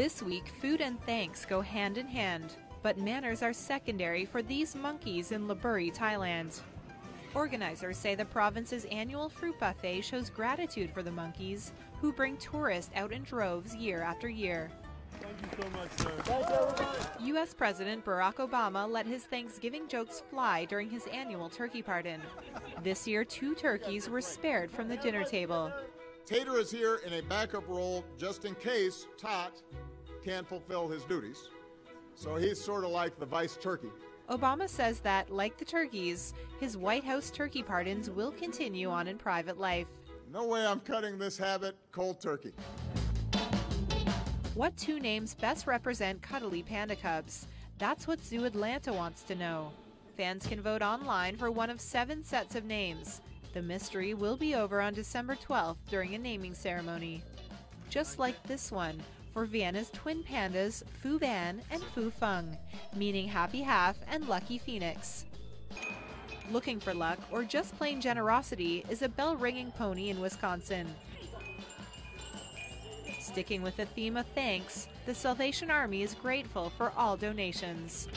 This week, food and thanks go hand in hand, but manners are secondary for these monkeys in Lopburi, Thailand. Organizers say the province's annual fruit buffet shows gratitude for the monkeys, who bring tourists out in droves year after year. Thank you so much, sir. Thanks, everybody. U.S. President Barack Obama let his Thanksgiving jokes fly during his annual turkey pardon. This year, 2 turkeys were spared from the dinner table. Tater is here in a backup role just in case Tot can't fulfill his duties. So he's sort of like the vice turkey. Obama says that, like the turkeys, his White House turkey pardons will continue on in private life. No way I'm cutting this habit cold turkey. What 2 names best represent cuddly panda cubs? That's what Zoo Atlanta wants to know. Fans can vote online for one of 7 sets of names. The mystery will be over on December 12th during a naming ceremony. Just like this one, for Vienna's twin pandas, Fu Van and Fu Feng, meaning happy half and lucky phoenix. Looking for luck or just plain generosity is a bell-ringing pony in Wisconsin. Sticking with the theme of thanks, the Salvation Army is grateful for all donations.